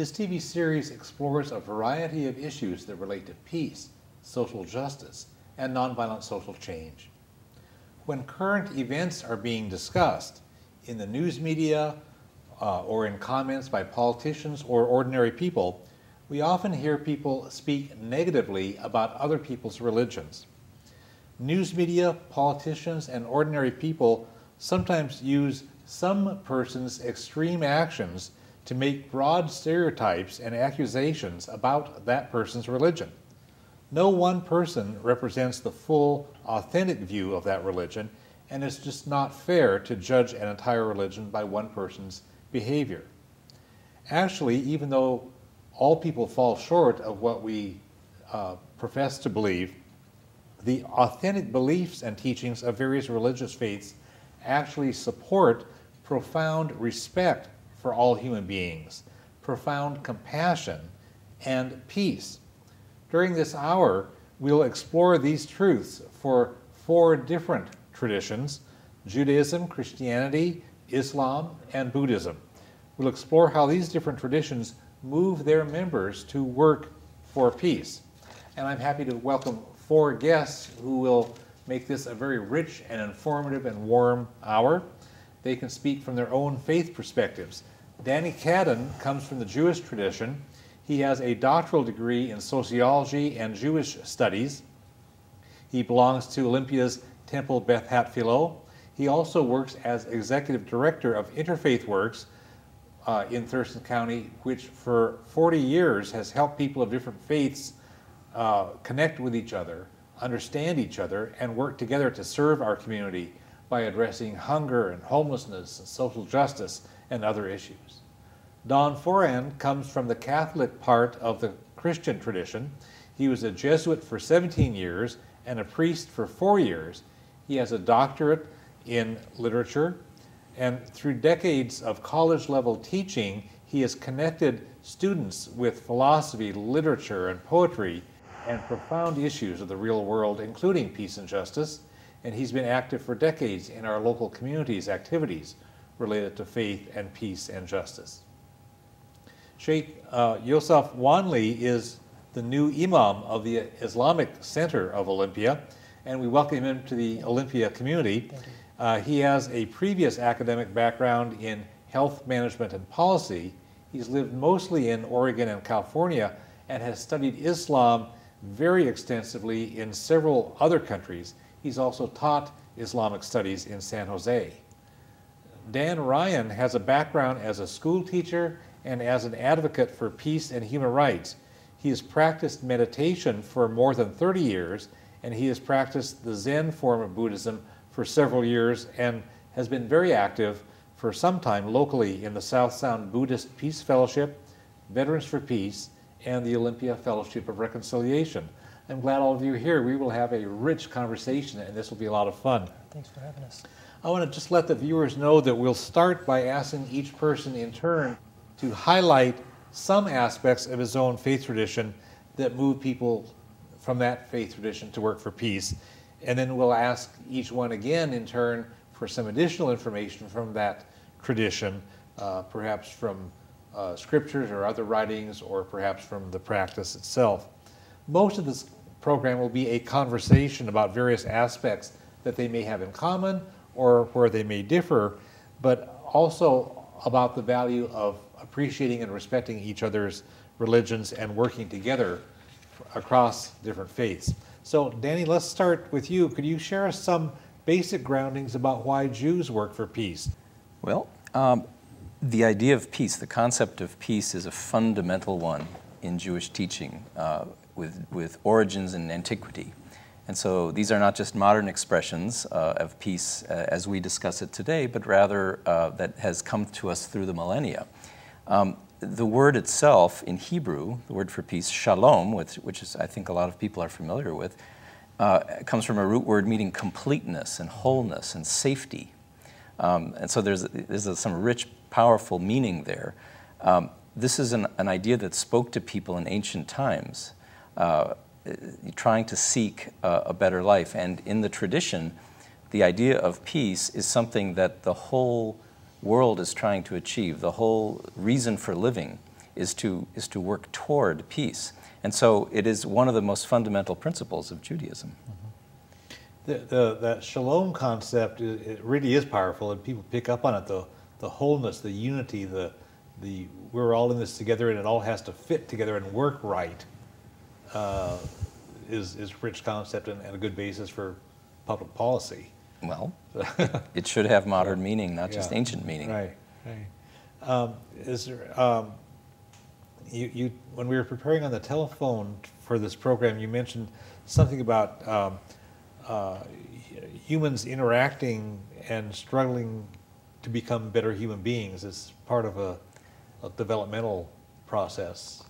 This TV series explores a variety of issues that relate to peace, social justice, and nonviolent social change. When current events are being discussed in the news media or in comments by politicians or ordinary people, we often hear people speak negatively about other people's religions. News media, politicians, and ordinary people sometimes use some person's extreme actions to make broad stereotypes and accusations about that person's religion. No one person represents the full, authentic view of that religion, and it's just not fair to judge an entire religion by one person's behavior. Actually, even though all people fall short of what we profess to believe, the authentic beliefs and teachings of various religious faiths actually support profound respect for all human beings, profound compassion, and peace. During this hour, we'll explore these truths for four different traditions: Judaism, Christianity, Islam, and Buddhism. We'll explore how these different traditions move their members to work for peace. And I'm happy to welcome four guests who will make this a very rich and informative and warm hour. They can speak from their own faith perspectives. Danny Cadden comes from the Jewish tradition. He has a doctoral degree in sociology and Jewish studies. He belongs to Olympia's Temple Beth Hatfilo. He also works as executive director of Interfaith Works, in Thurston County, which for 40 years has helped people of different faiths connect with each other, understand each other, and work together to serve our community by addressing hunger and homelessness and social justice and other issues. Don Foran comes from the Catholic part of the Christian tradition. He was a Jesuit for 17 years and a priest for 4 years. He has a doctorate in literature, and through decades of college-level teaching, he has connected students with philosophy, literature, and poetry, and profound issues of the real world, including peace and justice, and he's been active for decades in our local communities' activities related to faith and peace and justice. Sheikh Yosef Wanli is the new imam of the Islamic Center of Olympia, and we welcome him to the Olympia community. He has a previous academic background in health management and policy. He's lived mostly in Oregon and California and has studied Islam very extensively in several other countries. He's also taught Islamic studies in San Jose. Dan Ryan has a background as a school teacher and as an advocate for peace and human rights. He has practiced meditation for more than 30 years, and he has practiced the Zen form of Buddhism for several years and has been very active for some time locally in the South Sound Buddhist Peace Fellowship, Veterans for Peace, and the Olympia Fellowship of Reconciliation. I'm glad all of you are here. We will have a rich conversation, and this will be a lot of fun. Thanks for having us. I want to just let the viewers know that we'll start by asking each person in turn to highlight some aspects of his own faith tradition that move people from that faith tradition to work for peace. And then we'll ask each one again in turn for some additional information from that tradition, perhaps from scriptures or other writings, or perhaps from the practice itself. Most of this program will be a conversation about various aspects that they may have in common or where they may differ, but also about the value of appreciating and respecting each other's religions and working together across different faiths. So, Danny, let's start with you. Could you share us some basic groundings about why Jews work for peace? Well, the idea of peace, the concept of peace, is a fundamental one in Jewish teaching with origins in antiquity. And so these are not just modern expressions of peace as we discuss it today, but rather that has come to us through the millennia. The word itself in Hebrew, the word for peace, shalom, which is, I think a lot of people are familiar with, comes from a root word meaning completeness and wholeness and safety. And so there's some rich, powerful meaning there. This is an idea that spoke to people in ancient times, trying to seek a better life. And in the tradition, the idea of peace is something that the whole world is trying to achieve. The whole reason for living is to work toward peace. And so it is one of the most fundamental principles of Judaism. Mm-hmm. That shalom concept, it really is powerful, and people pick up on it, the wholeness, the unity, the we're all in this together and it all has to fit together and work right, is a rich concept and a good basis for public policy. Well, it should have modern meaning, not just ancient meaning. Right, right. Is there, when we were preparing on the telephone for this program, you mentioned something about humans interacting and struggling to become better human beings as part of a developmental process.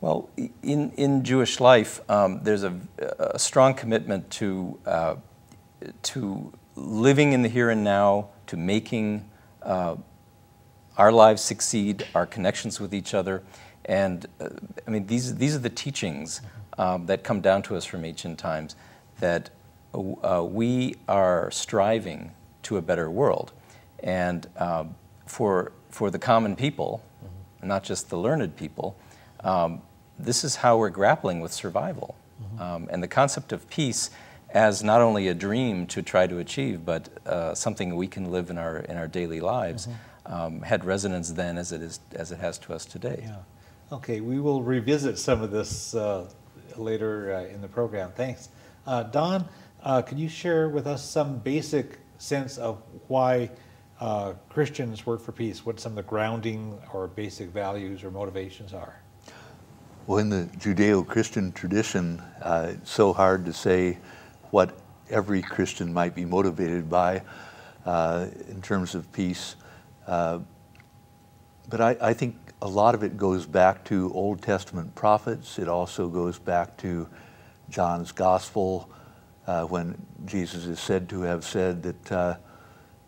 Well, in Jewish life, there's a strong commitment to living in the here and now, to making our lives succeed, our connections with each other. And I mean, these are the teachings that come down to us from ancient times, that we are striving to a better world. And for the common people, not just the learned people, this is how we're grappling with survival. And the concept of peace as not only a dream to try to achieve, but something we can live in our daily lives, had resonance then as it has to us today. Yeah. Okay, we will revisit some of this later in the program. Thanks. Don, could you share with us some basic sense of why Christians work for peace? What some of the grounding or basic values or motivations are? Well, in the Judeo-Christian tradition, it's so hard to say what every Christian might be motivated by in terms of peace. But I think a lot of it goes back to Old Testament prophets. It also goes back to John's Gospel, when Jesus is said to have said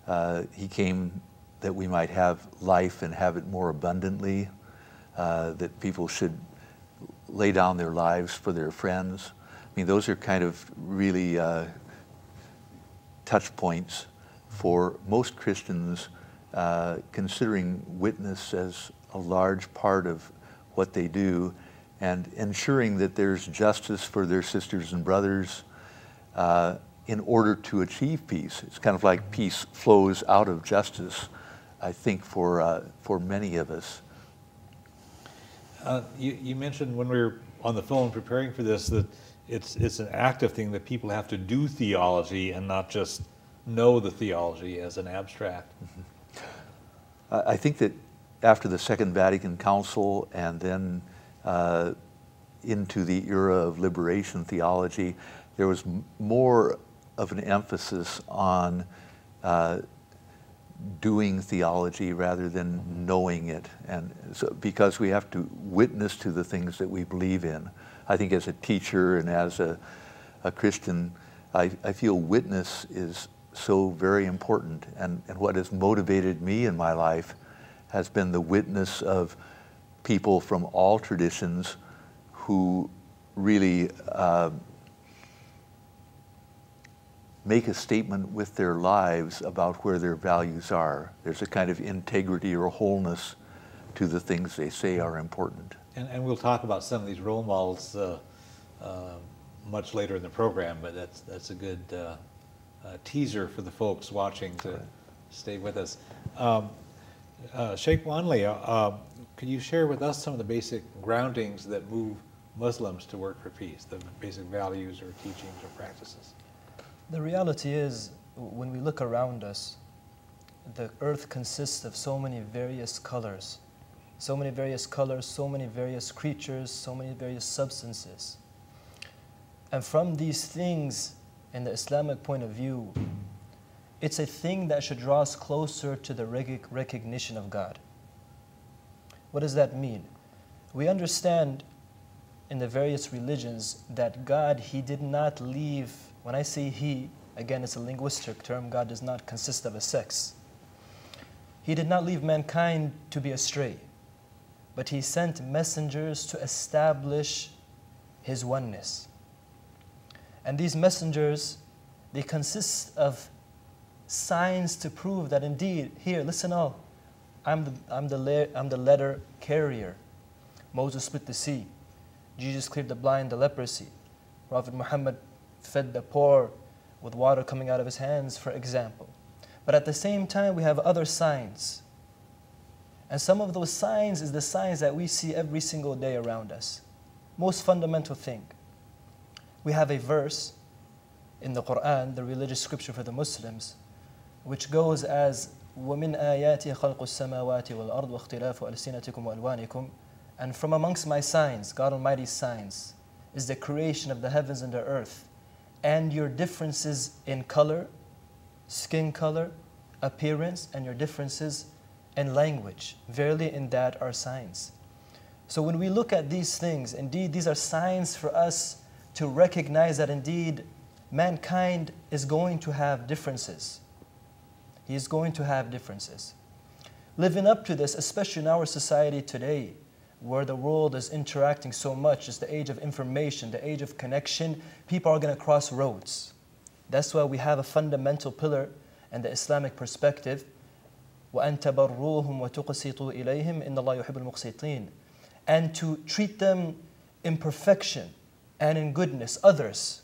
that he came that we might have life and have it more abundantly, that people should lay down their lives for their friends. I mean, those are kind of really touch points for most Christians, considering witness as a large part of what they do, and ensuring that there's justice for their sisters and brothers in order to achieve peace. It's kind of like peace flows out of justice, I think, for many of us. You mentioned when we were on the phone preparing for this that it's an active thing, that people have to do theology and not just know the theology as an abstract. Mm-hmm. I think that after the Second Vatican Council and then into the era of liberation theology, there was more of an emphasis on doing theology rather than knowing it, and so, because we have to witness to the things that we believe in. I think as a teacher and as a Christian, I feel witness is so very important, and what has motivated me in my life has been the witness of people from all traditions who really make a statement with their lives about where their values are. There's a kind of integrity or wholeness to the things they say are important. And we'll talk about some of these role models much later in the program, but that's a good teaser for the folks watching to stay with us. Sheikh Wanli, could you share with us some of the basic groundings that move Muslims to work for peace, the basic values or teachings or practices? The reality is, when we look around us, the earth consists of so many various colors, so many various colors, so many various creatures, so many various substances. And from these things, in the Islamic point of view, it's a thing that should draw us closer to the recognition of God. What does that mean? We understand in the various religions that God, He did not leave, when I say He, again it's a linguistic term, God does not consist of a sex. He did not leave mankind to be astray, but He sent messengers to establish His oneness. And these messengers, they consist of signs to prove that indeed, here, listen all, I'm the letter carrier. Moses split the sea. Jesus cleared the blind, the leprosy. Prophet Muhammad fed the poor with water coming out of his hands, for example. But at the same time, we have other signs. And some of those signs is the signs that we see every single day around us. Most fundamental thing. We have a verse in the Qur'an, the religious scripture for the Muslims, which goes as, وَمِنْ آيَاتِهِ خَلْقُ السَّمَاوَاتِ وَالْأَرْضِ وَاخْتِلَافُ أَلْسِنَتِكُمْ وَأَلْوَانِكُمْ. And from amongst my signs, God Almighty's signs, is the creation of the heavens and the earth, and your differences in color, skin color, appearance, and your differences in language. Verily in that are signs. So when we look at these things, indeed these are signs for us to recognize that indeed mankind is going to have differences. He is going to have differences. Living up to this, especially in our society today, where the world is interacting so much, it's the age of information, the age of connection, people are going to cross roads. That's why we have a fundamental pillar in the Islamic perspective, وَأَن تَبَرُّوهُمْ وَتُقْسِطُوا إِلَيْهِمْ إِنَّ اللَّهَ يُحِبُّ الْمُقْسِطِينَ. And to treat them in perfection and in goodness, others,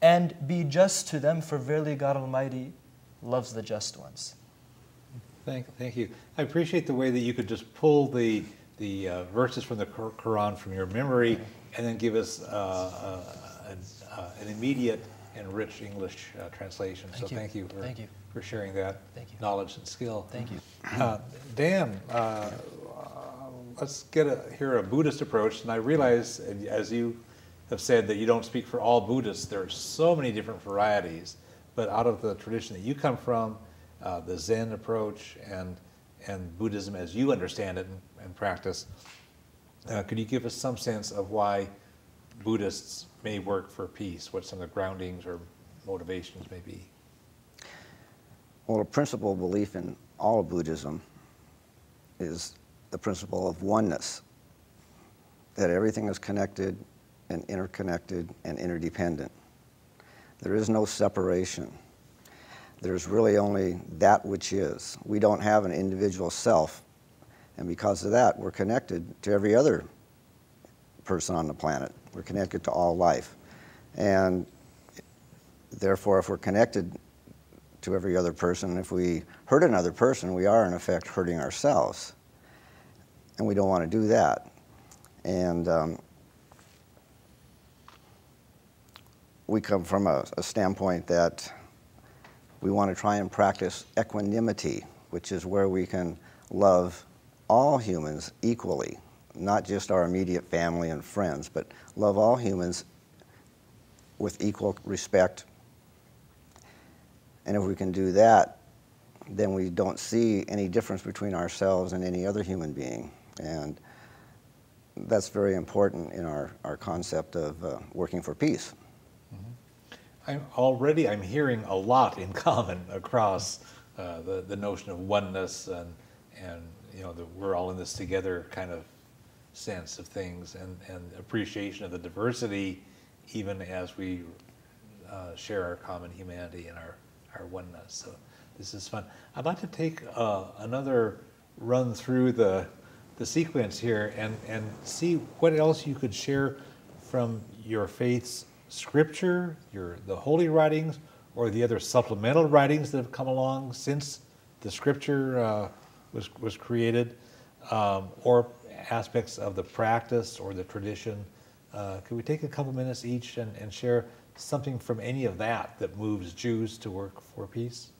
and be just to them, for verily God Almighty loves the just ones. Thank you. I appreciate the way that you could just pull the verses from the Quran from your memory and then give us an immediate and rich English translation. Thank so you. Thank you for sharing that knowledge and skill. Thank you. Dan, let's hear a Buddhist approach. And I realize, as you have said, that you don't speak for all Buddhists. There are so many different varieties. But out of the tradition that you come from, the Zen approach and Buddhism as you understand it and practice, could you give us some sense of why Buddhists may work for peace, what some of the groundings or motivations may be? Well, a principal belief in all of Buddhism is the principle of oneness, that everything is connected and interconnected and interdependent. There is no separation. There's really only that which is. We don't have an individual self, and because of that, we're connected to every other person on the planet. We're connected to all life. And therefore, if we're connected to every other person, if we hurt another person, we are in effect hurting ourselves. And we don't want to do that. And we come from a standpoint that we want to try and practice equanimity, which is where we can love all humans equally, not just our immediate family and friends, but love all humans with equal respect. And if we can do that, then we don't see any difference between ourselves and any other human being. And that's very important in our concept of working for peace. I'm hearing a lot in common across the notion of oneness and you know, that we're all in this together kind of sense of things and appreciation of the diversity, even as we share our common humanity and our oneness. So this is fun. I'd like to take another run through the sequence here and see what else you could share from your faith's scripture, the holy writings, or the other supplemental writings that have come along since the scripture was created, or aspects of the practice or the tradition. Could we take a couple minutes each and share something from any of that moves Jews to work for peace?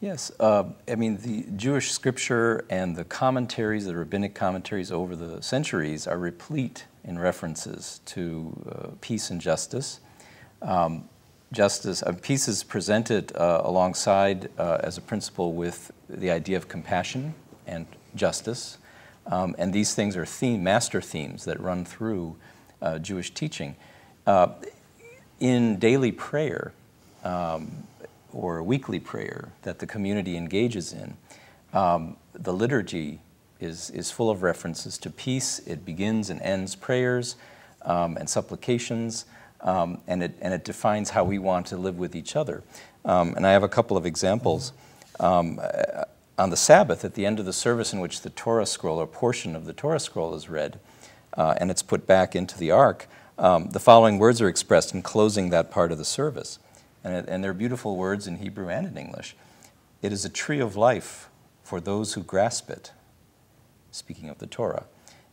Yes, I mean, the Jewish scripture and the commentaries, the rabbinic commentaries over the centuries, are replete in references to peace and justice. Peace is presented alongside as a principle with the idea of compassion and justice, and these things are master themes that run through Jewish teaching. In daily prayer, or weekly prayer that the community engages in, the liturgy is full of references to peace. It begins and ends prayers and supplications, and it defines how we want to live with each other. And I have a couple of examples. on the Sabbath, at the end of the service in which the Torah scroll, or portion of the Torah scroll, is read, and it's put back into the ark, the following words are expressed in closing that part of the service. And they're beautiful words in Hebrew and in English. It is a tree of life for those who grasp it, speaking of the Torah,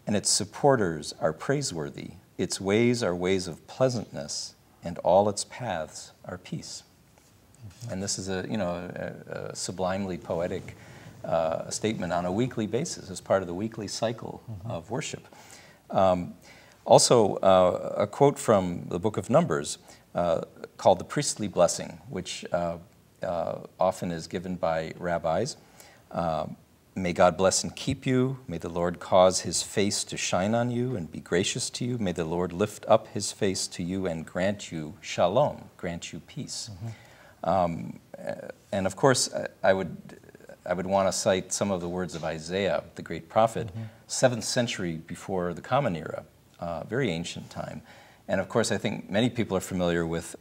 and its supporters are praiseworthy. Its ways are ways of pleasantness, and all its paths are peace. And this is a, you know, a sublimely poetic statement on a weekly basis as part of the weekly cycle of worship. Also, a quote from the Book of Numbers called the priestly blessing, which often is given by rabbis. May God bless and keep you. May the Lord cause his face to shine on you and be gracious to you. May the Lord lift up his face to you and grant you shalom, grant you peace. And of course, I would want to cite some of the words of Isaiah, the great prophet, 7th century before the Common Era, very ancient time. And of course, I think many people are familiar with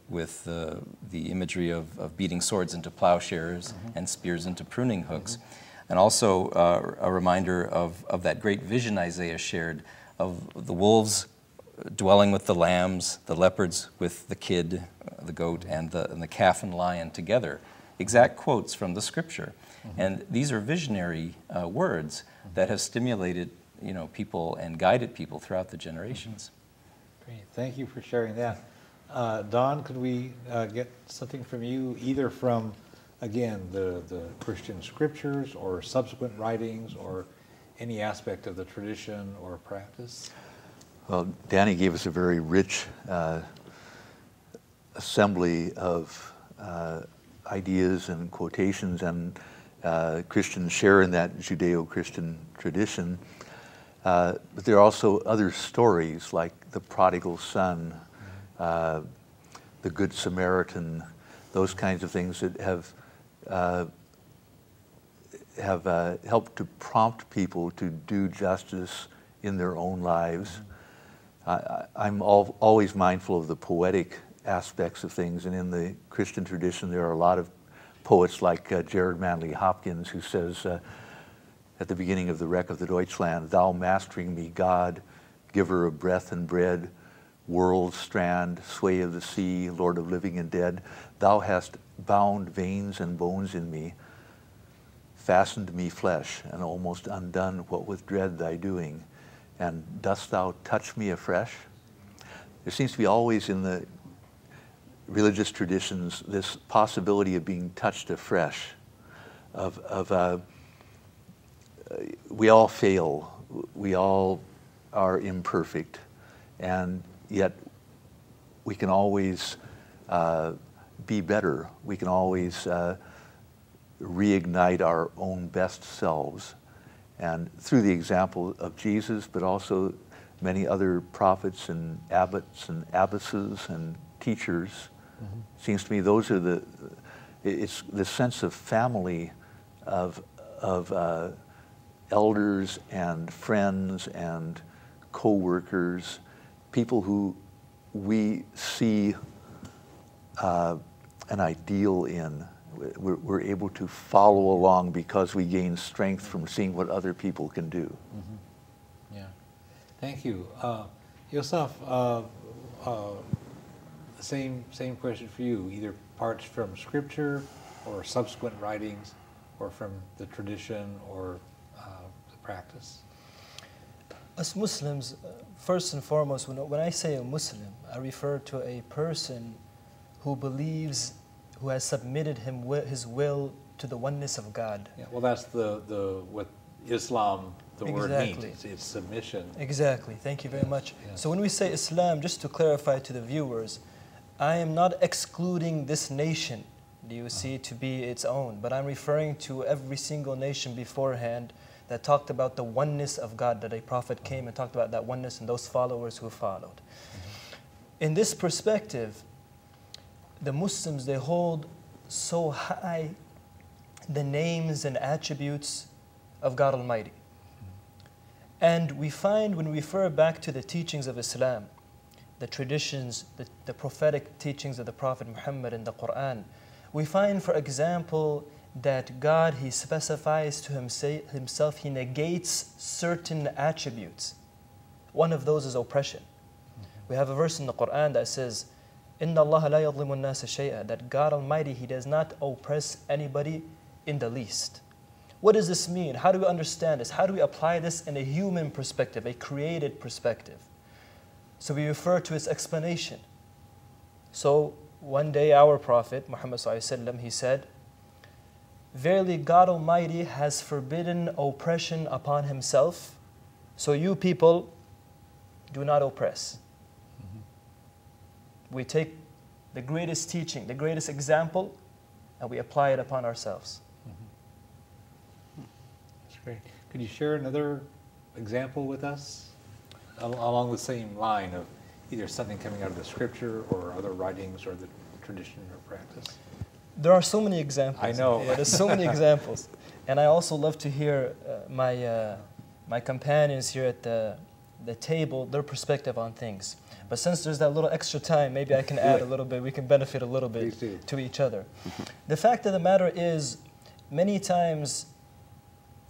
the imagery of beating swords into plowshares and spears into pruning hooks. And also a reminder of that great vision Isaiah shared of the wolves dwelling with the lambs, the leopards with the kid, the goat, and the calf and lion together. Exact quotes from the scripture. And these are visionary words that have stimulated, you know, people and guided people throughout the generations. Great. Thank you for sharing that. Don, could we get something from you, either from, again, the Christian scriptures or subsequent writings or any aspect of the tradition or practice? Well, Danny gave us a very rich assembly of ideas and quotations, and Christians share in that Judeo-Christian tradition. But there are also other stories like the prodigal son, the Good Samaritan, those kinds of things that have helped to prompt people to do justice in their own lives. I'm always mindful of the poetic aspects of things, and in the Christian tradition there are a lot of poets like Gerard Manley Hopkins, who says at the beginning of The Wreck of the Deutschland, "Thou mastering me, God, giver of breath and bread, world, strand, sway of the sea, Lord of living and dead, thou hast bound veins and bones in me, fastened me flesh, and almost undone what with dread thy doing, and dost thou touch me afresh?" There seems to be always in the religious traditions this possibility of being touched afresh. We all fail, we all are imperfect, and yet we can always be better. We can always reignite our own best selves. And through the example of Jesus, but also many other prophets and abbots and abbesses and teachers, seems to me those are the, it's the sense of family, of elders and friends and co-workers, people who we see an ideal in. We're able to follow along because we gain strength from seeing what other people can do. Yeah. Thank you. Yosef, same question for you, either parts from scripture or subsequent writings or from the tradition or the practice. As Muslims, first and foremost, when I say a Muslim, I refer to a person who believes, who has submitted his will to the oneness of God. Yeah, well, that's what Islam, the word means. It's submission. Exactly. Thank you very much. Yes. So when we say Islam, just to clarify to the viewers, I am not excluding this nation, do you see, to be its own, but I'm referring to every single nation beforehand that talked about the oneness of God, that a prophet came and talked about that oneness and those followers who followed. In this perspective, the Muslims, they hold so high the names and attributes of God Almighty. And we find when we refer back to the teachings of Islam, the traditions, the prophetic teachings of the Prophet Muhammad in the Qur'an, we find, for example, that God, he specifies to himself, he negates certain attributes. One of those is oppression. We have a verse in the Qur'an that says, "Inna Allah la yadlimu an-nasa shay'a," that God Almighty, he does not oppress anybody in the least. What does this mean? How do we understand this? How do we apply this in a human perspective, a created perspective? So we refer to its explanation. So one day our Prophet, Muhammad ﷺ, he said, "Verily God Almighty has forbidden oppression upon himself, so you people do not oppress." We take the greatest teaching, the greatest example, and we apply it upon ourselves. That's great. Could you share another example with us along the same line of either something coming out of the scripture or other writings or the tradition or practice? There are so many examples. I know. Yeah, there's so many examples. And I also love to hear my companions here at the table, their perspective on things. But since there's that little extra time, maybe I can add a little bit. We can benefit a little bit to each other. The fact of the matter is, many times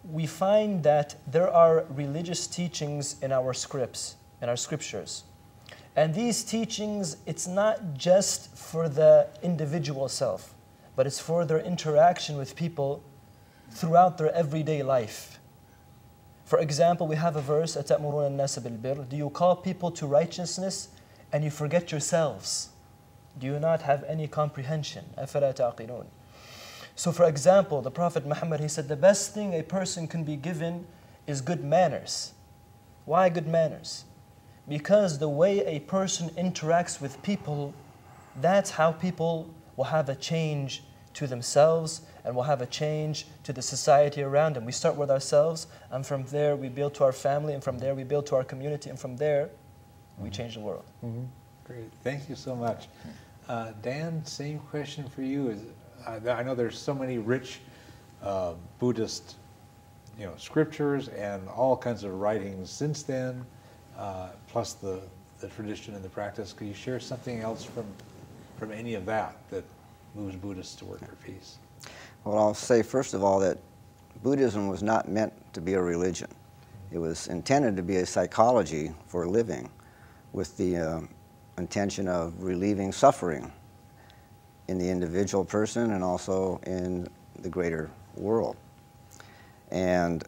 we find that there are religious teachings in our scripts, in our scriptures. And these teachings, it's not just for the individual self, but it's for their interaction with people throughout their everyday life. For example, we have a verse, "Atamuruna an-nasa bil-birr," do you call people to righteousness and you forget yourselves? Do you not have any comprehension? أَفَلَا تَعْقِلُونَ. So for example, the Prophet Muhammad, he said the best thing a person can be given is good manners. Why good manners? Because the way a person interacts with people, that's how people will have a change to themselves and will have a change to the society around them. We start with ourselves, and from there we build to our family, and from there we build to our community, and from there we change the world. Great. Thank you so much. Dan, same question for you. I know there's so many rich Buddhist scriptures and all kinds of writings since then, plus the tradition and the practice. Could you share something else from any of that that moves Buddhists to work for peace? Well, I'll say first of all that Buddhism was not meant to be a religion. It was intended to be a psychology for living with the intention of relieving suffering in the individual person and also in the greater world. And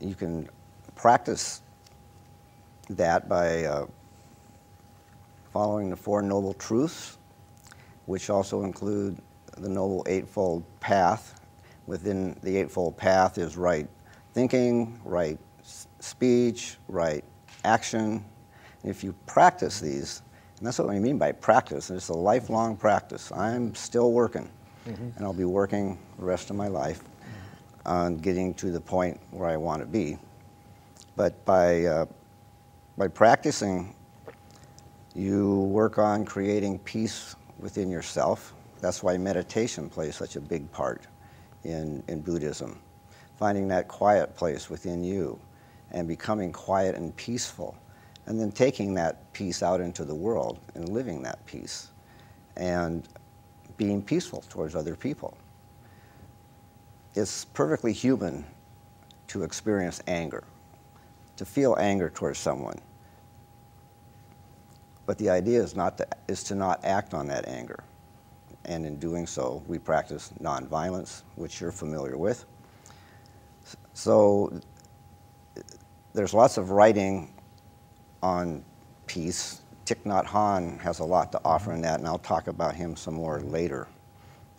you can practice that by following the Four Noble Truths, which also include the Noble Eightfold Path. Within the Eightfold Path is right thinking, right speech, right action. And if you practice these, and that's what we mean by practice, and it's a lifelong practice. I'm still working, and I'll be working the rest of my life on getting to the point where I want to be. But by practicing, you work on creating peace within yourself. That's why meditation plays such a big part in Buddhism. Finding that quiet place within you and becoming quiet and peaceful, and then taking that peace out into the world and living that peace and being peaceful towards other people. It's perfectly human to experience anger, to feel anger towards someone. But the idea is to not act on that anger. And in doing so, we practice nonviolence, which you're familiar with. So there's lots of writing on peace. Thich Nhat Hanh has a lot to offer in that, and I'll talk about him some more later.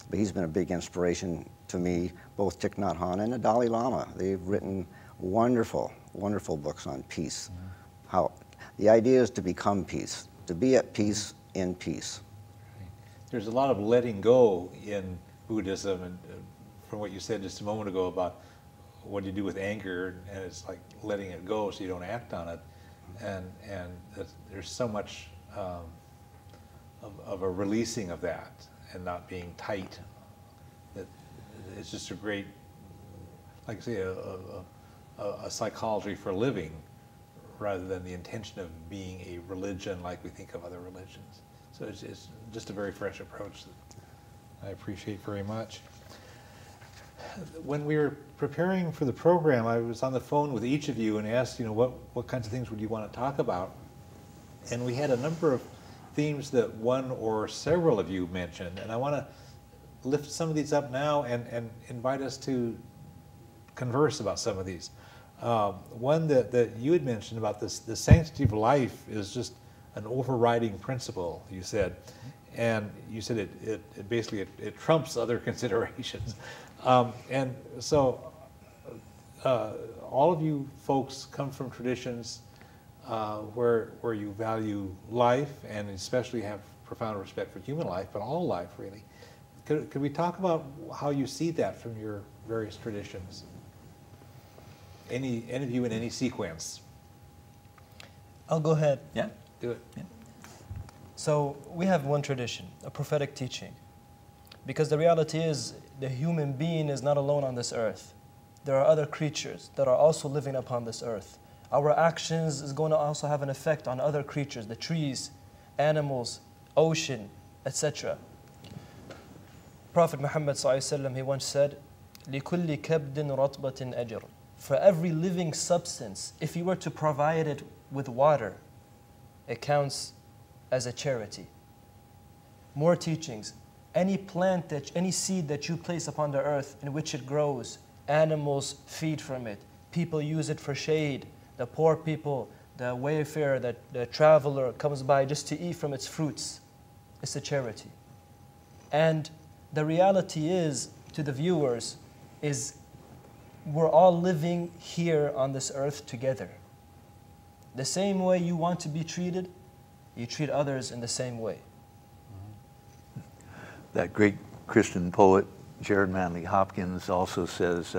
But he's been a big inspiration to me, both Thich Nhat Hanh and the Dalai Lama. They've written wonderful, wonderful books on peace. The idea is to become peace, to be at peace in peace. There's a lot of letting go in Buddhism, and from what you said just a moment ago about what you do with anger, and it's like letting it go so you don't act on it, and there's so much of a releasing of that and not being tight. That it's just a great, like I say, a psychology for living rather than the intention of being a religion like we think of other religions. So it's just a very fresh approach that I appreciate very much. When we were preparing for the program, I was on the phone with each of you and asked, you know, what kinds of things would you want to talk about? And we had a number of themes that one or several of you mentioned, and I want to lift some of these up now and invite us to converse about some of these. One that you had mentioned about this, the sanctity of life is just an overriding principle, you said. And you said it basically, it trumps other considerations. And so all of you folks come from traditions where you value life and especially have profound respect for human life, but all life really. Could we talk about how you see that from your various traditions? Any of you in any sequence? I'll go ahead. Yeah, do it. Yeah. So we have one tradition, a prophetic teaching, because the reality is the human being is not alone on this earth. There are other creatures that are also living upon this earth. Our actions is going to also have an effect on other creatures, the trees, animals, ocean, etc. Prophet Muhammad ﷺ, he once said, لِكُلِّ كَبْدٍ رَطْبَةٍ أَجْرٌ. For every living substance, if you were to provide it with water, it counts as a charity. More teachings. Any plant, any seed that you place upon the earth in which it grows, animals feed from it, people use it for shade, the poor people, the wayfarer, the traveler comes by just to eat from its fruits. It's a charity. And the reality is, to the viewers, is we're all living here on this earth together. The same way you want to be treated, you treat others in the same way. That great Christian poet, Gerard Manley Hopkins, also says,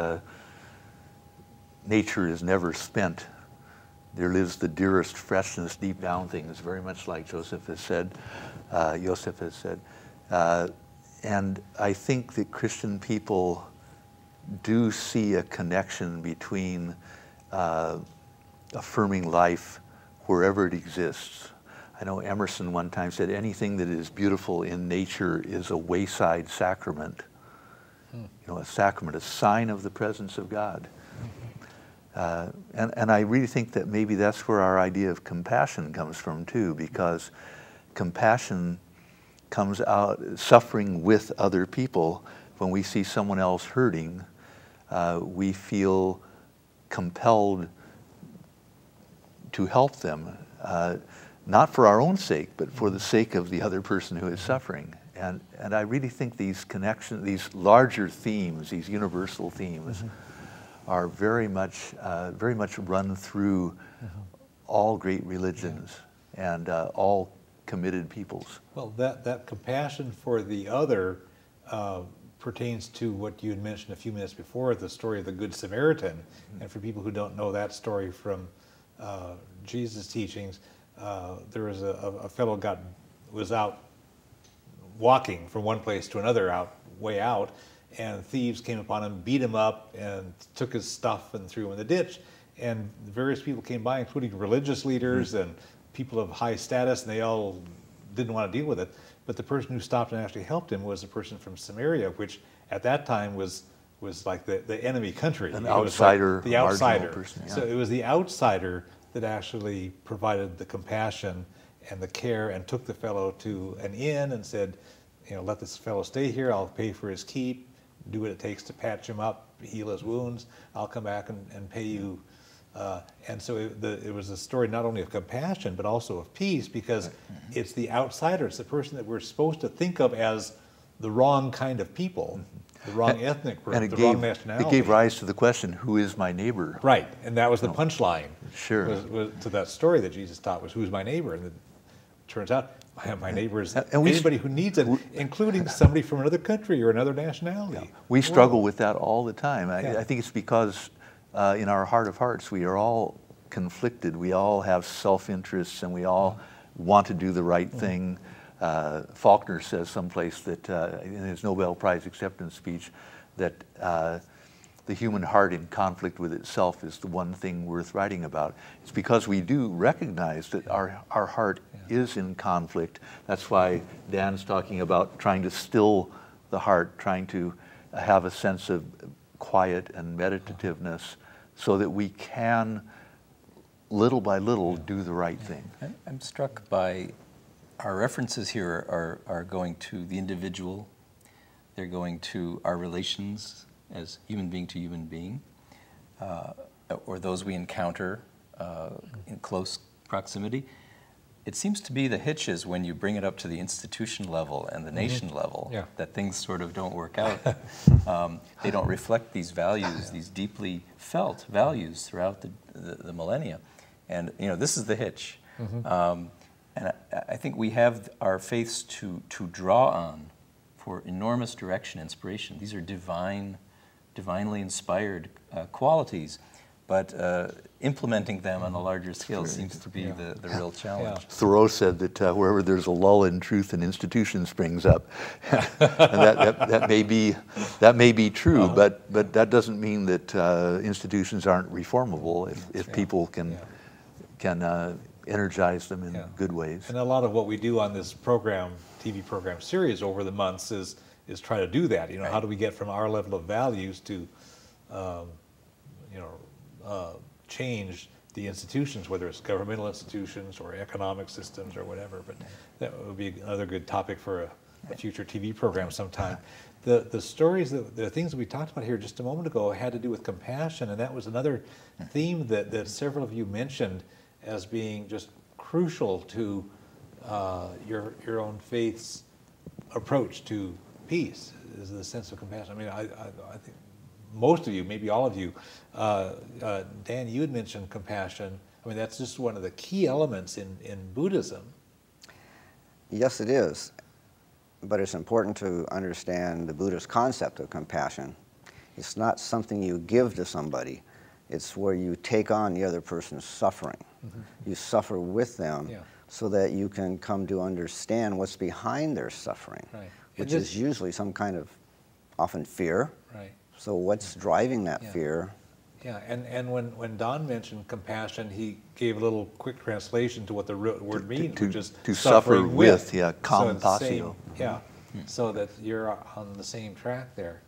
nature is never spent. There lives the dearest freshness deep down things, very much like Joseph has said. And I think that Christian people do see a connection between affirming life wherever it exists. I know Emerson one time said, anything that is beautiful in nature is a wayside sacrament. Hmm. You know, a sacrament, a sign of the presence of God. And I really think that maybe that's where our idea of compassion comes from too, because compassion comes out suffering with other people. When we see someone else hurting, we feel compelled to help them. Not for our own sake, but for the sake of the other person who is suffering. And I really think these connections, these larger themes, these universal themes, mm-hmm. are very much run through mm-hmm. all great religions yeah. and all committed peoples. Well, that compassion for the other pertains to what you had mentioned a few minutes before, the story of the Good Samaritan. Mm-hmm. And for people who don't know that story from Jesus' teachings, there was a fellow was out walking from one place to another, way out, and thieves came upon him, beat him up, and took his stuff and threw him in the ditch. And various people came by, including religious leaders mm-hmm. and people of high status, and they all didn't want to deal with it. But the person who stopped and actually helped him was a person from Samaria, which at that time was like the enemy country. An outsider, like the outsider person. Yeah. So it was the outsider that actually provided the compassion and the care and took the fellow to an inn and said, you know, let this fellow stay here, I'll pay for his keep, do what it takes to patch him up, heal his wounds, I'll come back and pay you. And so it was a story not only of compassion, but also of peace, because mm-hmm. it's the outsider, it's the person that we're supposed to think of as the wrong kind of people. Mm-hmm. The wrong ethnic group, the wrong nationality. It gave rise to the question, who is my neighbor? Right, and that was the punchline. Sure. Was to that story that Jesus taught was, who's my neighbor? And it turns out, my neighbor is anybody who needs it, including somebody from another country or another nationality. Yeah. We struggle with that all the time. I think it's because in our heart of hearts, we are all conflicted. We all have self-interests, and we all want to do the right thing. Faulkner says someplace that, in his Nobel Prize acceptance speech, that the human heart in conflict with itself is the one thing worth writing about. It's because we do recognize that our heart yeah. is in conflict. That's why Dan's talking about trying to still the heart, trying to have a sense of quiet and meditativeness so that we can, little by little, do the right thing. I'm struck by our references here are going to the individual. They're going to our relations as human being to human being, or those we encounter in close proximity. It seems to be the hitch is when you bring it up to the institution level and the nation level, that things sort of don't work out. They don't reflect these values, these deeply felt values throughout the millennia. And you know, this is the hitch. And I think we have our faiths to draw on for enormous direction, inspiration. These are divinely inspired qualities. But implementing them on a larger scale seems to be the real challenge. Thoreau said that wherever there's a lull in truth, an institution springs up, and that may be true. But that doesn't mean that institutions aren't reformable if people can energize them in good ways. And a lot of what we do on this program, TV program series over the months is try to do that. You know, how do we get from our level of values to, change the institutions, whether it's governmental institutions or economic systems or whatever. But that would be another good topic for a future TV program sometime. The stories, the things that we talked about here just a moment ago had to do with compassion, and that was another theme that several of you mentioned as being just crucial to your own faith's approach to peace, is the sense of compassion. I mean, I think most of you, maybe all of you, Dan, you had mentioned compassion. I mean, that's just one of the key elements in Buddhism. Yes, it is. But it's important to understand the Buddhist concept of compassion. It's not something you give to somebody. It's where you take on the other person's suffering. You suffer with them so that you can come to understand what's behind their suffering, which is usually some kind of, often fear. So what's driving that fear? Yeah, and when Don mentioned compassion, he gave a little quick translation to what the root word means, which is to suffer with. Yeah, compassion. Yeah, so that you're on the same track there.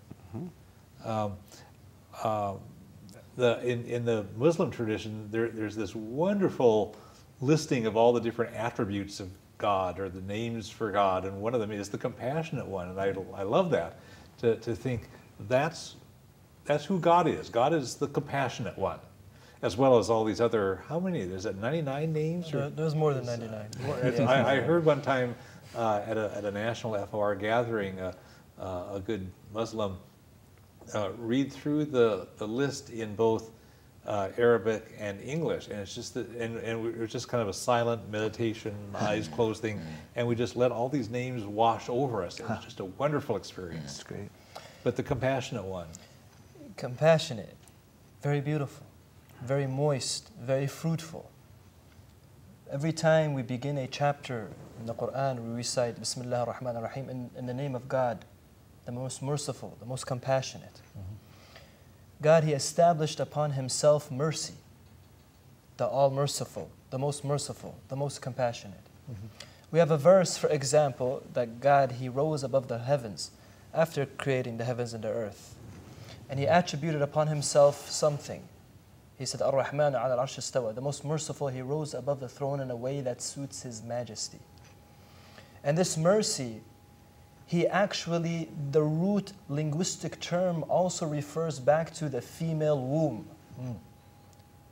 In the Muslim tradition, there's this wonderful listing of all the different attributes of God, or the names for God, and one of them is the compassionate one, and I love that, to think that's who God is. God is the compassionate one, as well as all these other, how many? There's 99 names? Or? There's more than 99. I heard one time at a national FOR gathering, a good Muslim read through the list in both Arabic and English, and it's just it was just kind of a silent meditation, eyes closed thing, and we just let all these names wash over us. It was just a wonderful experience. That's great. But the compassionate one. Compassionate, very beautiful, very moist, very fruitful. Every time we begin a chapter in the Qur'an, we recite Bismillah ar-Rahman ar-Rahim, in the name of God, the most merciful, the most compassionate. God, He established upon Himself mercy, the all-merciful, the most merciful, the most compassionate. We have a verse, for example, that God, He rose above the heavens after creating the heavens and the earth. And He attributed upon Himself something. He said, Ar-Rahman ala al-Arsh istawa, the most merciful, He rose above the throne in a way that suits His majesty. And this mercy, He actually, the root linguistic term also refers back to the female womb.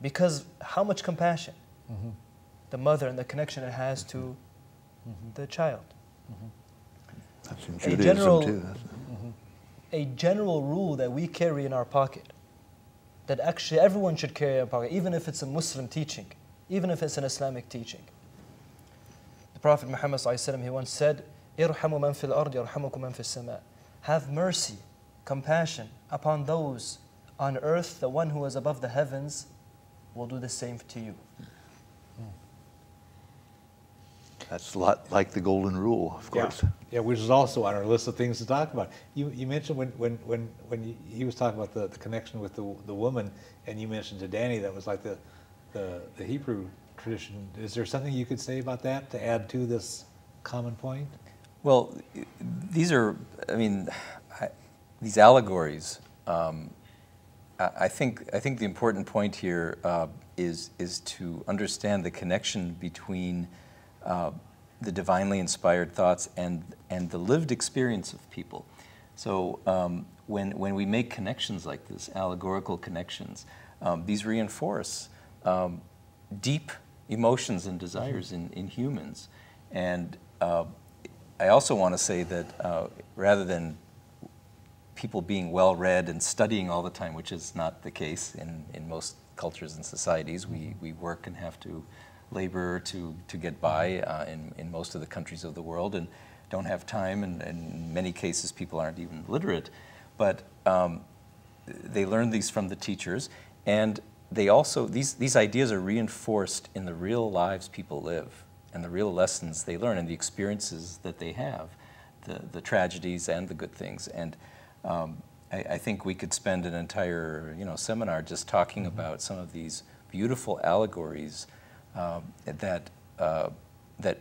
Because how much compassion? The mother and the connection it has to the child. That's in Judaism too. A general rule that we carry in our pocket, that actually everyone should carry in their pocket, even if it's a Muslim teaching, even if it's an Islamic teaching. The Prophet Muhammad ﷺ, he once said, "Irhamu man fil ard, yarhamukum man fis sama." Have mercy, compassion upon those on earth. The one who is above the heavens will do the same to you. That's a lot like the golden rule, of course. Yeah, which is also on our list of things to talk about. You mentioned when he was talking about the connection with the woman, and you mentioned to Danny that was like the Hebrew tradition. Is there something you could say about that to add to this common point? Well, these are, I mean, I, these allegories, I think the important point here is to understand the connection between the divinely inspired thoughts and the lived experience of people. So when we make connections like this, allegorical connections, these reinforce deep emotions and desires in humans. And I also want to say that rather than people being well-read and studying all the time, which is not the case in most cultures and societies, we work and have to labor to get by in most of the countries of the world, and don't have time, and in many cases people aren't even literate. But they learn these from the teachers, and they also, these ideas are reinforced in the real lives people live, and the real lessons they learn, and the experiences that they have, the tragedies and the good things. And I think we could spend an entire seminar just talking about some of these beautiful allegories that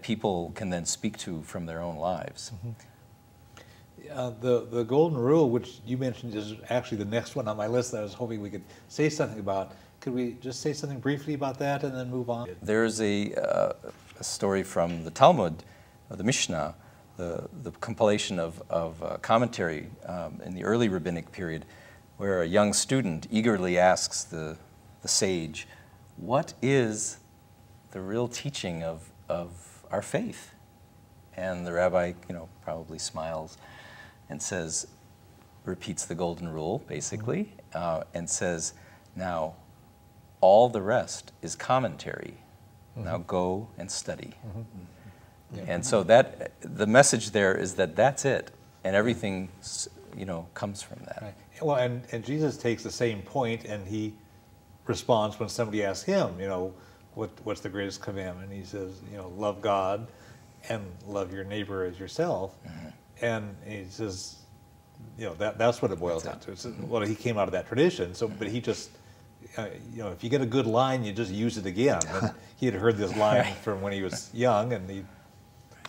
people can then speak to from their own lives. Mm-hmm. The golden rule, which you mentioned, is actually the next one on my list that I was hoping we could say something about. Could we just say something briefly about that and then move on? There's a story from the Talmud, the Mishnah, the compilation of commentary in the early rabbinic period, where a young student eagerly asks the sage, what is the real teaching of our faith? And the rabbi, probably smiles and says, repeats the golden rule, basically, and says, now, all the rest is commentary. Mm-hmm. Now go and study. Mm-hmm. Yeah. And so that, the message there is that that's it, and everything, comes from that. Right. Well, and Jesus takes the same point, and he responds when somebody asks him, what's the greatest commandment? He says, love God and love your neighbor as yourself. Mm-hmm. And he says, that's what it boils down to. It's, well, he came out of that tradition, so, but he just, if you get a good line, you just use it again. And he had heard this line from when he was young, and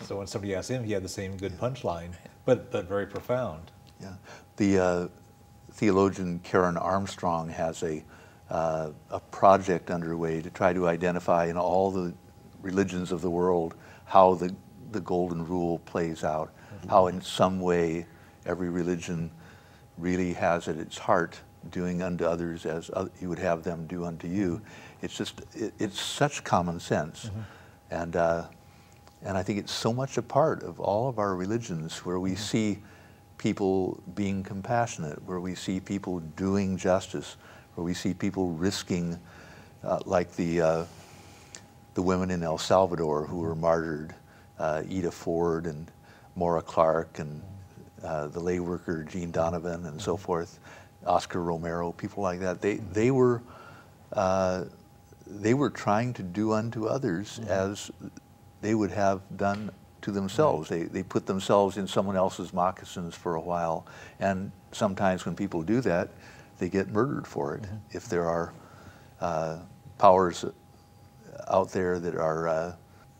so when somebody asked him, he had the same good punchline, but very profound. Yeah, the theologian Karen Armstrong has a project underway to try to identify in all the religions of the world how the golden rule plays out, how in some way every religion really has at its heart doing unto others as you would have them do unto you. It's just, it's such common sense. Mm-hmm. And I think it's so much a part of all of our religions, where we see people being compassionate, where we see people doing justice, where we see people risking, like the women in El Salvador who were martyred, Ida Ford and Maura Clark, and the lay worker Jean Donovan, and so forth. Oscar Romero, people like that, they were trying to do unto others as they would have done to themselves. They put themselves in someone else's moccasins for a while, and sometimes when people do that, they get murdered for it. If there are powers out there that are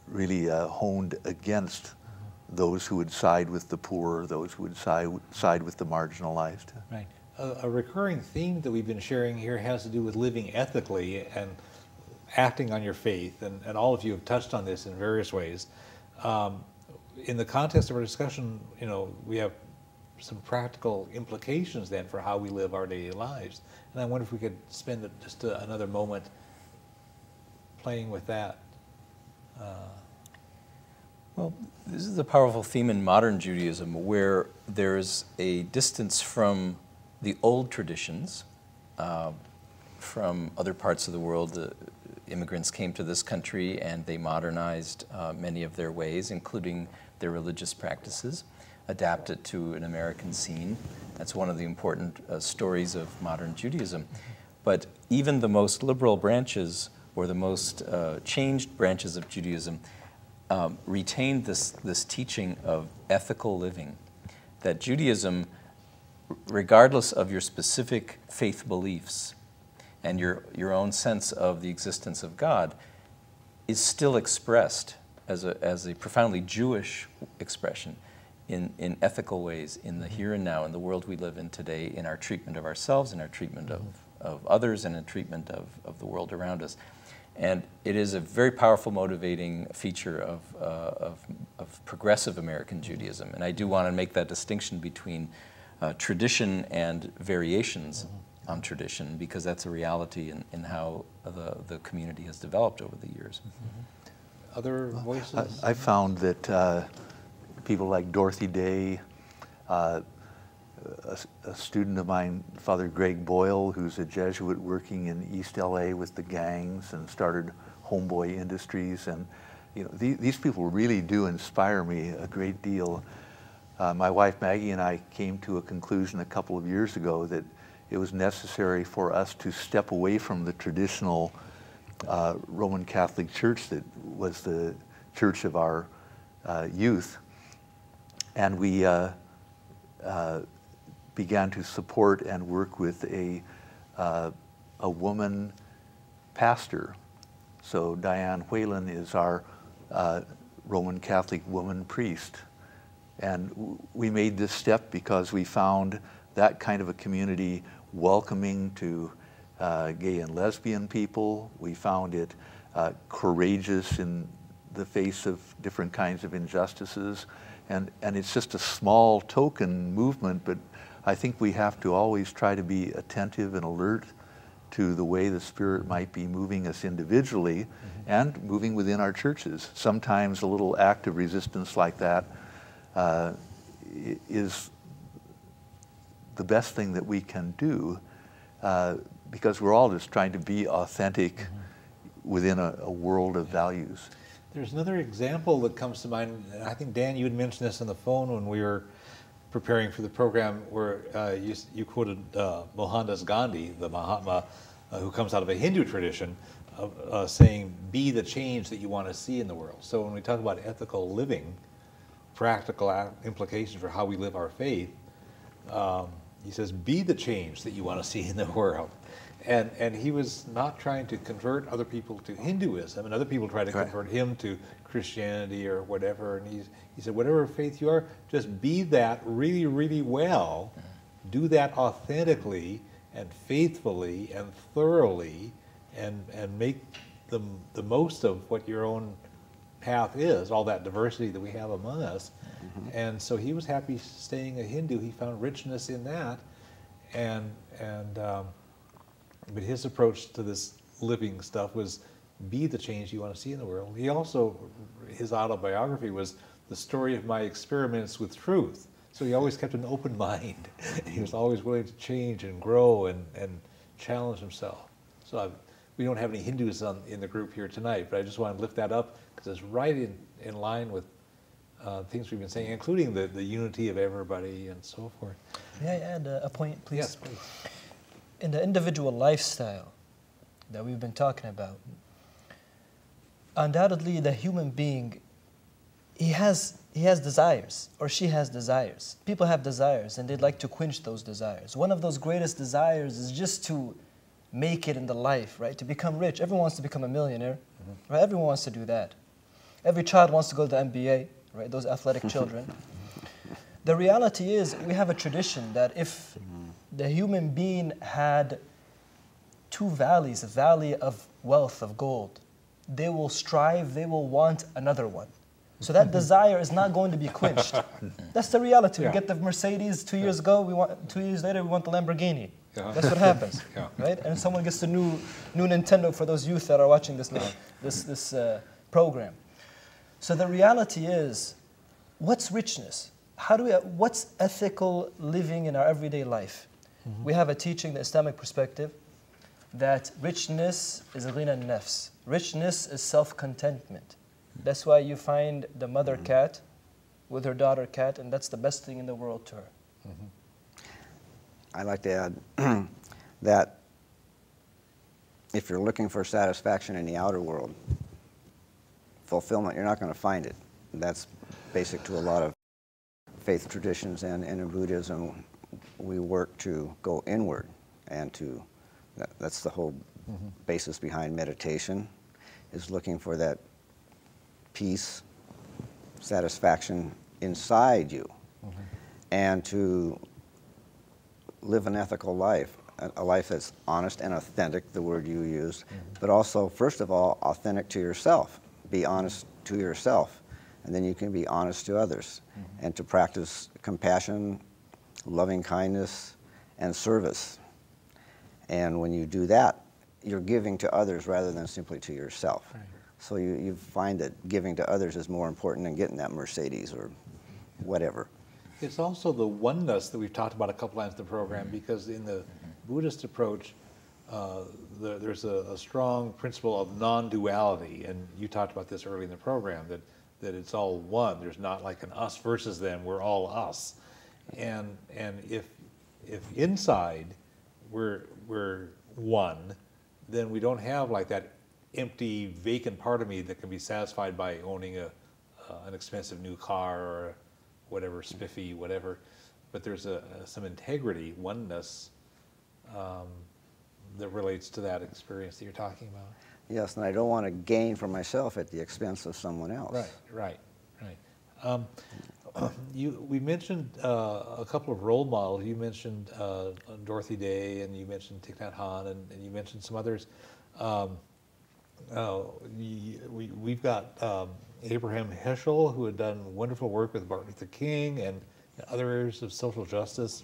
really honed against those who would side with the poor, those who would side with the marginalized. Right. A recurring theme that we've been sharing here has to do with living ethically and acting on your faith, and all of you have touched on this in various ways. In the context of our discussion, we have some practical implications then for how we live our daily lives, and I wonder if we could spend just another moment playing with that. Well, this is a powerful theme in modern Judaism, where there's a distance from the old traditions from other parts of the world. The immigrants came to this country and they modernized many of their ways, including their religious practices, adapted to an American scene. That's one of the important stories of modern Judaism. But even the most liberal branches, or the most changed branches of Judaism, retained this teaching of ethical living, that Judaism, regardless of your specific faith beliefs and your own sense of the existence of God, is still expressed as a profoundly Jewish expression in ethical ways, in the here and now, in the world we live in today, in our treatment of ourselves, in our treatment of others, and in treatment of the world around us. And it is a very powerful, motivating feature of progressive American Judaism. And I do want to make that distinction between tradition and variations on tradition, because that's a reality in how the community has developed over the years. Mm-hmm. Other voices? I found that people like Dorothy Day, a student of mine, Father Greg Boyle, who's a Jesuit working in East L.A. with the gangs and started Homeboy Industries, and you know, these people really do inspire me a great deal. My wife Maggie and I came to a conclusion a couple of years ago that it was necessary for us to step away from the traditional Roman Catholic Church that was the church of our youth, and we began to support and work with a woman pastor. So Diane Whelan is our Roman Catholic woman priest. And we made this step because we found that kind of a community welcoming to gay and lesbian people. We found it courageous in the face of different kinds of injustices. And it's just a small token movement, but I think we have to always try to be attentive and alert to the way the Spirit might be moving us individually and moving within our churches. Sometimes a little act of resistance like that is the best thing that we can do, because we're all just trying to be authentic within a world of values. There's another example that comes to mind. I think, Dan, you had mentioned this on the phone when we were preparing for the program, where you quoted Mohandas Gandhi, the Mahatma, who comes out of a Hindu tradition, saying, be the change that you want to see in the world. So when we talk about ethical living, practical implications for how we live our faith, he says, be the change that you want to see in the world. And he was not trying to convert other people to Hinduism, and other people tried to convert him to Christianity or whatever. And he said, whatever faith you are, just be that really, really well. Do that authentically and faithfully and thoroughly, and make the most of what your own path is, all that diversity that we have among us. Mm-hmm. And so he was happy staying a Hindu. He found richness in that. But his approach to this living stuff was, be the change you want to see in the world. He also, his autobiography was the story of my experiments with truth. So he always kept an open mind. He was always willing to change and grow and challenge himself. So we don't have any Hindus in the group here tonight, but I just want to lift that up because it's right in line with things we've been saying, including the unity of everybody and so forth. May I add a point, please? Yes, please. In the individual lifestyle that we've been talking about, undoubtedly the human being, he has desires, or she has desires. People have desires, and they'd like to quench those desires. One of those greatest desires is just to make it in the life, right? To become rich. Everyone wants to become a millionaire, right? Everyone wants to do that. Every child wants to go to the NBA, right? Those athletic children. The reality is, we have a tradition that if the human being had two valleys, a valley of wealth, of gold, they will strive, they will want another one. So that desire is not going to be quenched. That's the reality. Yeah. We get the Mercedes 2 years ago, 2 years later we want the Lamborghini. Yeah. That's what happens, right? And someone gets the new Nintendo, for those youth that are watching this now, this program. So the reality is, what's richness? What's ethical living in our everyday life? We have a teaching, the Islamic perspective, that richness is ghina nafs. Richness is self-contentment. That's why you find the mother cat with her daughter cat, and that's the best thing in the world to her. I'd like to add that if you're looking for satisfaction in the outer world, fulfillment, you're not going to find it. That's basic to a lot of faith traditions, and in Buddhism, we work to go inward, and that's the whole basis behind meditation, is looking for that peace, satisfaction inside you. mm-hmm. and to live an ethical life, a life that's honest and authentic, the word you used, mm-hmm. but also, first of all, authentic to yourself. Be honest to yourself, and then you can be honest to others, mm-hmm. and to practice compassion, loving kindness, and service. And when you do that, you're giving to others rather than simply to yourself. Right. So you find that giving to others is more important than getting that Mercedes or whatever. It's also the oneness that we've talked about a couple times in the program, because in the Buddhist approach, there's a strong principle of non-duality, and you talked about this early in the program, that it's all one. There's not like an us versus them, we're all us. And if inside we're one, then we don't have like that empty, vacant part of me that can be satisfied by owning an expensive new car or whatever, spiffy, whatever. But there's some integrity, oneness, that relates to that experience that you're talking about. Yes, and I don't want to gain for myself at the expense of someone else. Right. We mentioned a couple of role models. You mentioned Dorothy Day, and you mentioned Thich Nhat Hanh, and you mentioned some others. We've got Abraham Heschel, who had done wonderful work with Martin Luther King and other areas of social justice.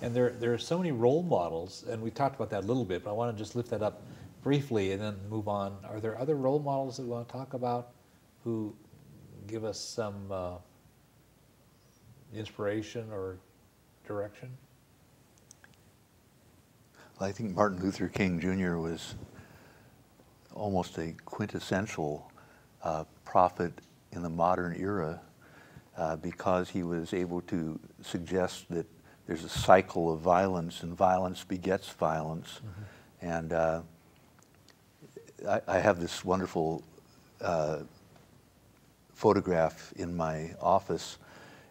And there are so many role models, and we talked about that a little bit, but I want to just lift that up briefly and then move on. Are there other role models that we want to talk about who give us some inspiration or direction? Well, I think Martin Luther King Jr. was almost a quintessential prophet in the modern era, because he was able to suggest that there's a cycle of violence, and violence begets violence. Mm-hmm. And I have this wonderful photograph in my office,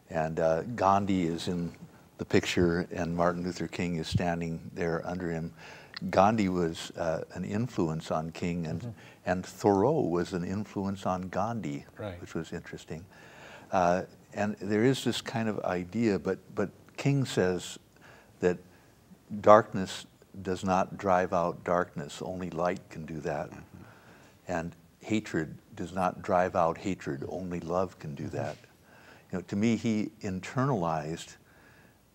and Gandhi is in the picture, and Martin Luther King is standing there under him. Gandhi was an influence on King, and, mm-hmm. and Thoreau was an influence on Gandhi, right. which was interesting. And there is this kind of idea, but King says that darkness does not drive out darkness, only light can do that. Mm-hmm. And hatred does not drive out hatred, only love can do that. You know, to me, he internalized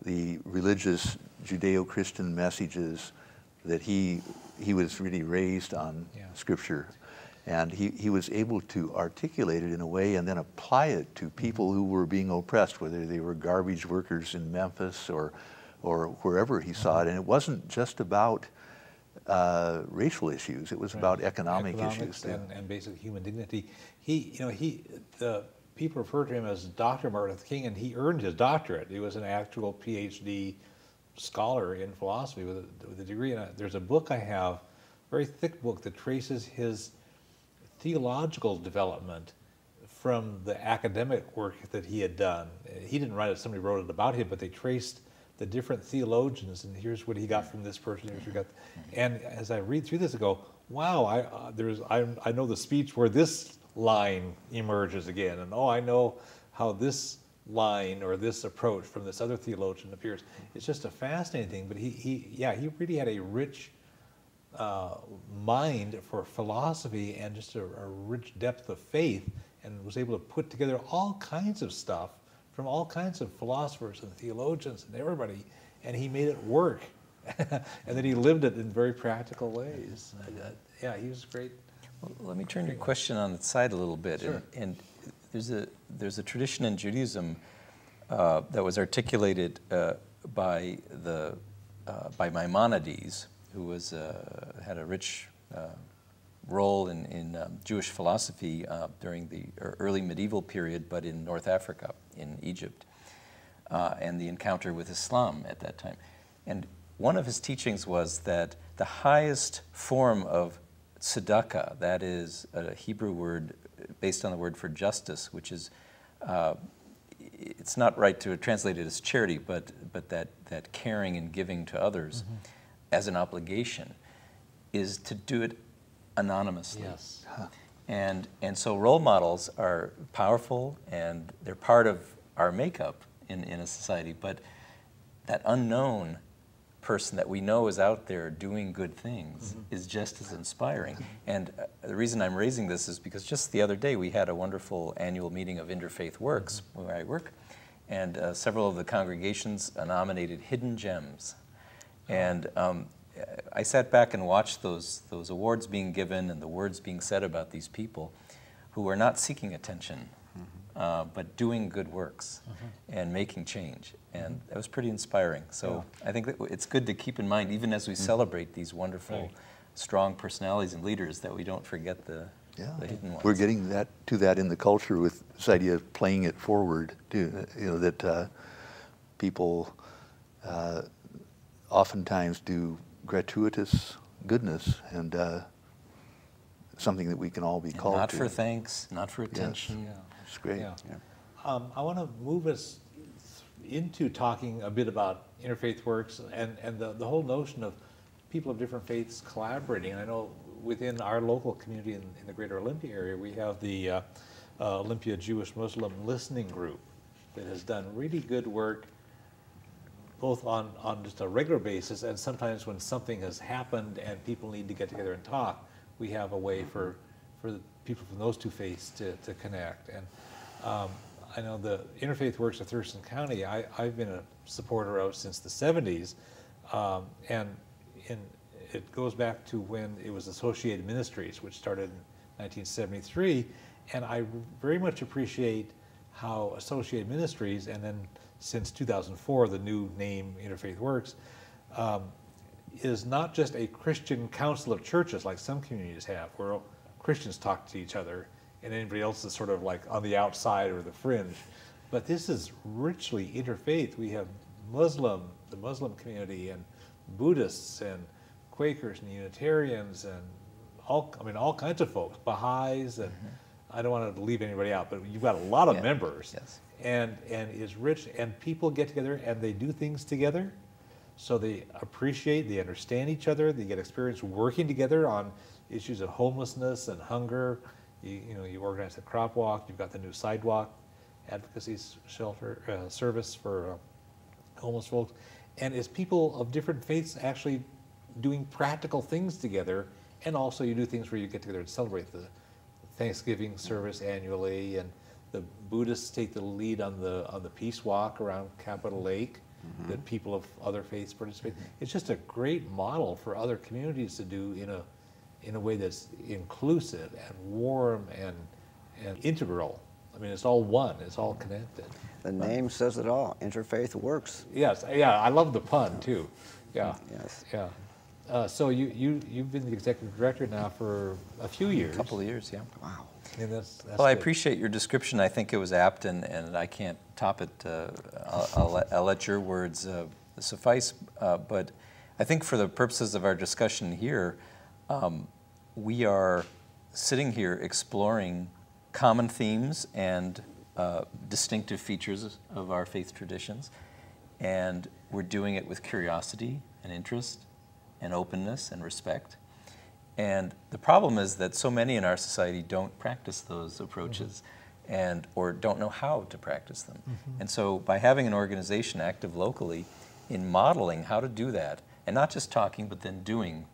the religious Judeo-Christian messages that he was really raised on Scripture, and he was able to articulate it in a way and then apply it to people who were being oppressed, whether they were garbage workers in Memphis or wherever he saw it. And it wasn't just about racial issues; it was about economic issues and basic human dignity. People refer to him as Dr. Martin Luther King, and he earned his doctorate. He was an actual PhD. Scholar in philosophy with a degree, and there's a book I have, very thick book, that traces his theological development from the academic work that he had done. He didn't write it, somebody wrote it about him, but they traced the different theologians, and here's what he got from this person, here's what he got. And as I read through this, I go, wow, I know the speech where this line emerges again, and I know how this line or this approach from this other theologian appears. It's just a fascinating thing, but he really had a rich mind for philosophy and just a rich depth of faith, and was able to put together all kinds of stuff from all kinds of philosophers and theologians and everybody, and he made it work. And then he lived it in very practical ways. He was great. Well, let me turn your question on its side a little bit. Sure. And there's a tradition in Judaism that was articulated by Maimonides, who was had a rich role in Jewish philosophy during the early medieval period, but in North Africa, in Egypt, and the encounter with Islam at that time. And one of his teachings was that the highest form of tzedakah, that is a Hebrew word based on the word for justice, which is, it's not right to translate it as charity, but that caring and giving to others mm-hmm. as an obligation, is to do it anonymously. Yes. Huh. And so role models are powerful, and they're part of our makeup, in a society, but that unknown person that we know is out there doing good things is just as inspiring. And the reason I'm raising this is because just the other day we had a wonderful annual meeting of Interfaith Works, where I work, and several of the congregations nominated Hidden Gems. And I sat back and watched those awards being given and the words being said about these people who are not seeking attention, but doing good works and making change. And that was pretty inspiring. So I think that it's good to keep in mind, even as we celebrate these wonderful, strong personalities and leaders, that we don't forget the hidden ones. We're getting that to that in the culture with this idea of playing it forward, too. You know, that people oftentimes do gratuitous goodness, and something that we can all be called to. Not for thanks, not for attention. Yes. Yeah. It's great. Yeah. Yeah. I want to move us into talking a bit about Interfaith Works and the whole notion of people of different faiths collaborating. I know within our local community in the greater Olympia area, we have the Olympia Jewish Muslim Listening Group that has done really good work, both on just a regular basis, and sometimes when something has happened and people need to get together and talk, we have a way for the people from those two faiths to connect. And I know the Interfaith Works of Thurston County, I've been a supporter of since the 70s, and it goes back to when it was Associated Ministries, which started in 1973, and I very much appreciate how Associated Ministries, and then since 2004, the new name Interfaith Works, is not just a Christian council of churches like some communities have, where Christians talk to each other and anybody else is sort of like on the outside or the fringe. But this is richly interfaith. We have the Muslim community, and Buddhists, and Quakers, and Unitarians, and all kinds of folks, Baha'is, and I don't want to leave anybody out, but you've got a lot of members. Yes. And is rich, and people get together and they do things together, so they appreciate, they understand each other, they get experience working together on issues of homelessness and hunger. You know, you organize the crop walk, you've got the new sidewalk advocacy shelter service for homeless folks, and it's people of different faiths actually doing practical things together, and also you do things where you get together and celebrate the Thanksgiving service annually, and the Buddhists take the lead on the peace walk around Capitol Lake, that people of other faiths participate. It's just a great model for other communities to do in a way that's inclusive and warm and integral. I mean, it's all one, it's all connected. The name says it all, Interfaith Works. Yes, yeah, I love the pun too. Yeah, yes. Yeah. So you've been the executive director now for a few years. A couple of years, yeah. Wow. And that's well, I appreciate your description. I think it was apt, and I can't top it. I'll let your words suffice. But I think for the purposes of our discussion here, we are sitting here exploring common themes and distinctive features of our faith traditions. And we're doing it with curiosity and interest and openness and respect. And the problem is that so many in our society don't practice those approaches or don't know how to practice them. And so by having an organization active locally in modeling how to do that, and not just talking, but then doing,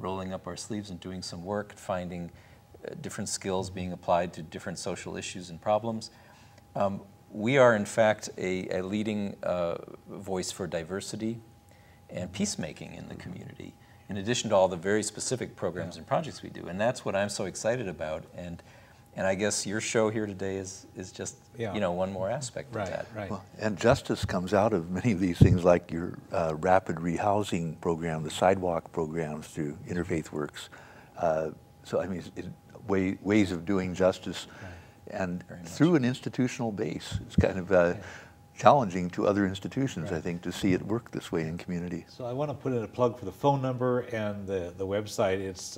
rolling up our sleeves and doing some work, finding different skills being applied to different social issues and problems, we are in fact a leading voice for diversity and peacemaking in the community, in addition to all the very specific programs and projects we do. And that's what I'm so excited about. And I guess your show here today is just you know, one more aspect of that. Right. Well, and justice comes out of many of these things, like your rapid rehousing program, the sidewalk programs through Interfaith Works. So I mean, ways of doing justice, and through an institutional base. It's kind of challenging to other institutions, I think, to see it work this way in community. So I want to put in a plug for the phone number and the website. It's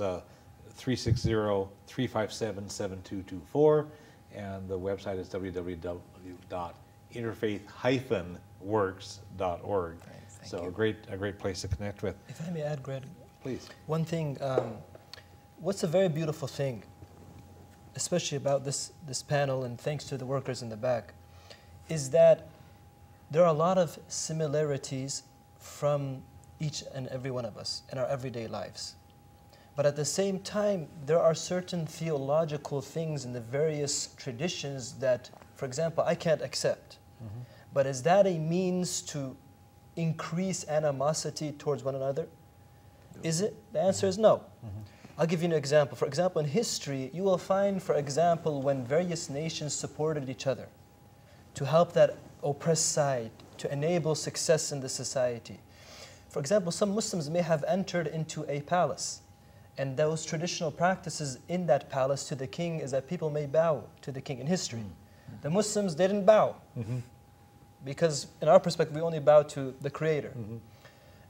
360-357-7224, and the website is www.interfaith-works.org. Right, so a great place to connect with. If I may add, Greg, please. One thing, what's a very beautiful thing, especially about this panel, and thanks to the workers in the back, is that there are a lot of similarities from each and every one of us in our everyday lives. But at the same time, there are certain theological things in the various traditions that, for example, I can't accept. Mm-hmm. But is that a means to increase animosity towards one another? Is it? The answer is no. Mm-hmm. I'll give you an example. For example, in history, you will find, for example, when various nations supported each other to help that oppressed side, to enable success in the society. For example, some Muslims may have entered into a palace, and those traditional practices in that palace to the king is that people may bow to the king in history. Mm-hmm. The Muslims didn't bow, mm-hmm. because in our perspective, we only bow to the Creator. Mm-hmm.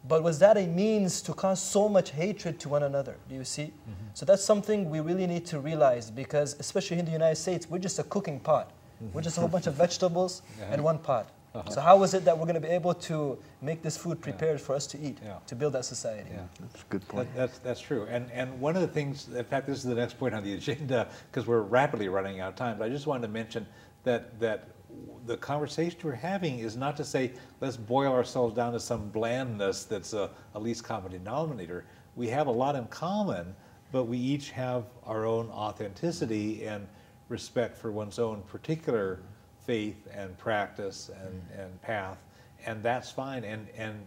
But was that a means to cause so much hatred to one another? Do you see? Mm-hmm. So that's something we really need to realize, because especially in the United States, we're just a cooking pot. Mm-hmm. We're just a whole bunch of vegetables in one pot. Uh-huh. So how is it that we're going to be able to make this food prepared for us to eat, to build that society? Yeah. That's a good point. That's true. And one of the things, in fact, this is the next point on the agenda, because we're rapidly running out of time, but I just wanted to mention that the conversation we're having is not to say, let's boil ourselves down to some blandness that's a least common denominator. We have a lot in common, but we each have our own authenticity and respect for one's own particular faith and practice and path, and that's fine. And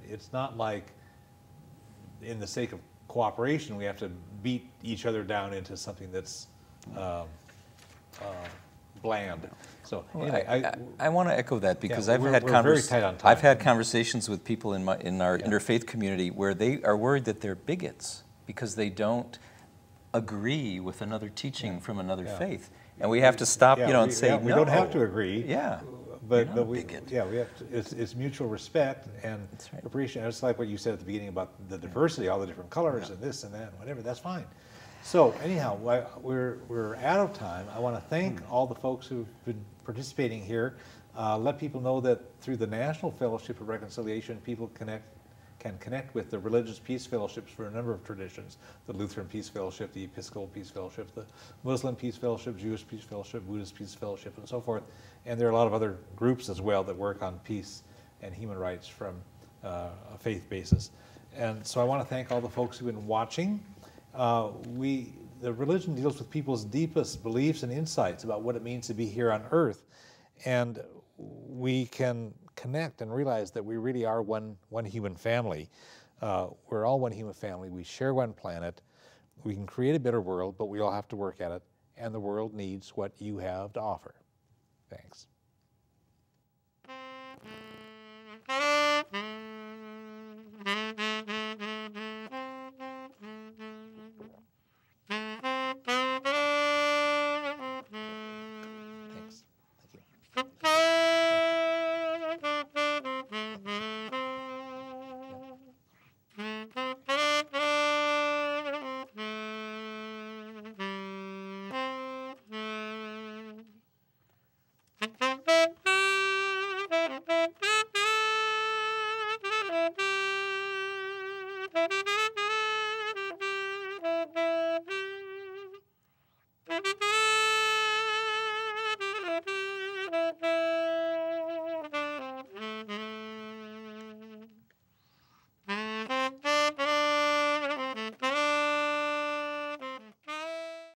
it's not like, in the sake of cooperation, we have to beat each other down into something that's bland. So anyway, I want to echo that, because I've had conversations with people in our interfaith community where they are worried that they're bigots because they don't agree with another teaching from another faith, and we have to stop, and say we don't have to agree. Yeah, but we have to. It's mutual respect and appreciation. It's like what you said at the beginning about the diversity, all the different colors and this and that and whatever. That's fine. So anyhow, we're out of time. I want to thank all the folks who've been participating here. Let people know that through the National Fellowship of Reconciliation, people can connect with the religious peace fellowships for a number of traditions: the Lutheran Peace Fellowship, the Episcopal Peace Fellowship, the Muslim Peace Fellowship, Jewish Peace Fellowship, Buddhist Peace Fellowship, and so forth. And there are a lot of other groups as well that work on peace and human rights from a faith basis. And so I want to thank all the folks who've been watching. The religion deals with people's deepest beliefs and insights about what it means to be here on earth, and we can connect and realize that we really are one human family. We're all one human family. We share one planet. We can create a better world, but we all have to work at it, and the world needs what you have to offer. Thanks.